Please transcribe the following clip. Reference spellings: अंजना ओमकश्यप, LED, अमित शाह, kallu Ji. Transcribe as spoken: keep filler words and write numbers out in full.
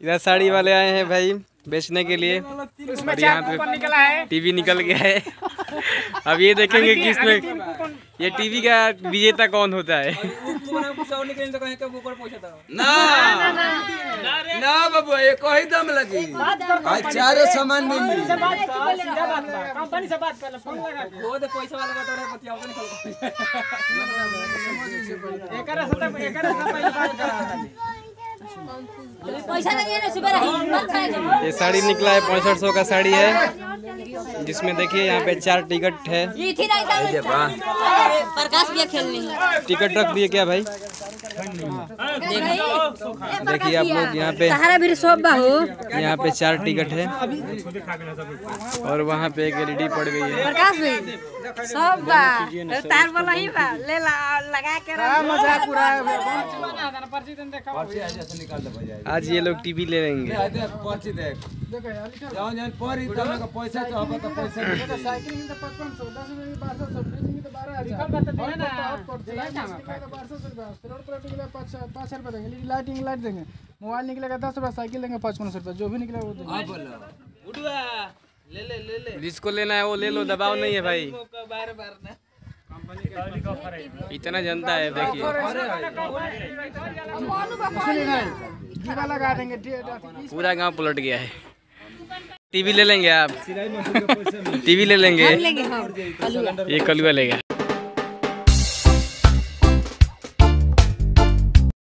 इधर साड़ी वाले आए हैं भाई बेचने के लिए, और यहाँ पे टीवी निकल गया है। अब ये देखेंगे कि इसमें ये टीवी का विजेता कौन होता है। ना ना बाबू एक ही दम लगी, चारों सामान मिली। कंपनी से बात कर लो, फोन लगा दो, पैसा वाला का तोरे बतियाओ के निकल। एकरा से एकरा से पहले बात कर, ये साड़ी निकला है पैंसठ सौ का साड़ी है, जिसमें देखिए यहाँ पे चार टिकट है। प्रकाश भैया खेलने टिकट रख दिए क्या भाई? देखिए आप लोग यहाँ पे यहाँ पे चार टिकट है, और वहाँ पे एक एलईडी पड़ गई है। प्रकाश भाई आज ये लोग टीवी ले लेंगे। लाइटिंग लाइट देंगे, मोबाइल निकलेगा दस रुपया, साइकिल लेंगे पचपन सौ रुपया, जो भी निकलेगा। जिसको लेना है वो ले लो, दबाव नहीं है भाई, इतना जनता है। देखिए पूरा गांव पलट गया है। टीवी ले लेंगे आप? टीवी ले लेंगे, ये कलुआ लेगा।